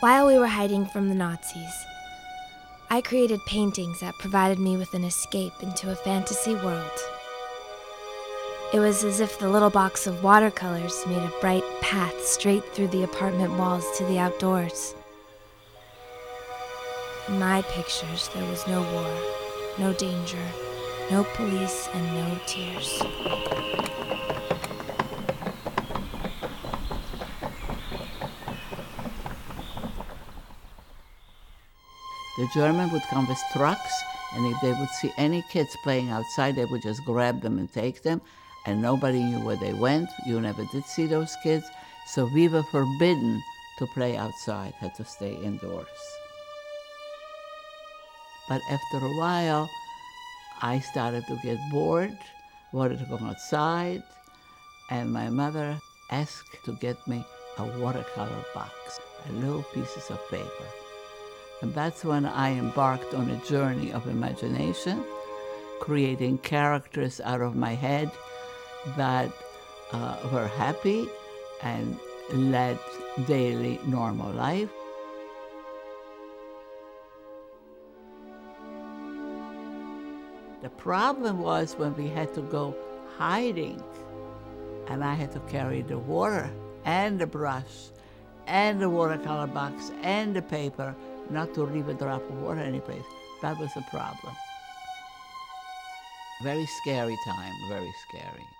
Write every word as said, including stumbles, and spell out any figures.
while we were hiding from the Nazis. I created paintings that provided me with an escape into a fantasy world. It was as if the little box of watercolors made a bright path straight through the apartment walls to the outdoors. In my pictures, there was no war, no danger, no police, and no tears. The German would come with trucks, and if they would see any kids playing outside, they would just grab them and take them, and nobody knew where they went. You never did see those kids. So we were forbidden to play outside, had to stay indoors. But after a while, I started to get bored, wanted to go outside, and my mother asked to get me a watercolor box, a little pieces of paper. And that's when I embarked on a journey of imagination, creating characters out of my head that uh, were happy and led daily normal life. The problem was when we had to go hiding, and I had to carry the water and the brush and the watercolor box and the paper, not to leave a drop of water anyplace. That was a problem. Very scary time, very scary.